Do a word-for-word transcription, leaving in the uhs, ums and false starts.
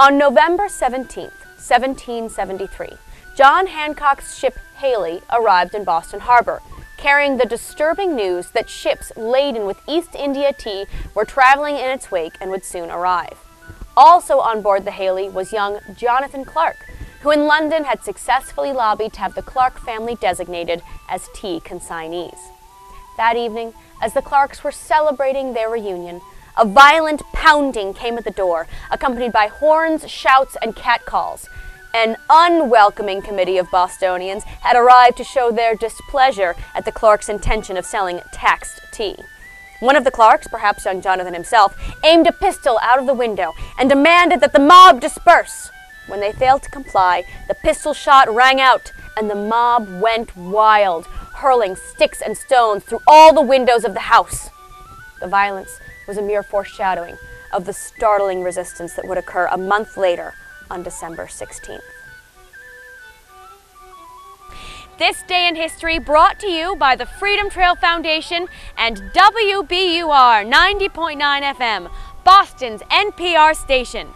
On November seventeenth, seventeen seventy-three, John Hancock's ship Haley arrived in Boston Harbor, carrying the disturbing news that ships laden with East India tea were traveling in its wake and would soon arrive. Also on board the Haley was young Jonathan Clark, who in London had successfully lobbied to have the Clark family designated as tea consignees. That evening, as the Clarks were celebrating their reunion, a violent pounding came at the door, accompanied by horns, shouts, and catcalls. An unwelcoming committee of Bostonians had arrived to show their displeasure at the Clarks' intention of selling taxed tea. One of the Clarks, perhaps young Jonathan himself, aimed a pistol out of the window and demanded that the mob disperse. When they failed to comply, the pistol shot rang out, and the mob went wild, hurling sticks and stones through all the windows of the house. The violence was a mere foreshadowing of the startling resistance that would occur a month later on December sixteenth. This Day in History brought to you by the Freedom Trail Foundation and W B U R ninety point nine F M, Boston's N P R station.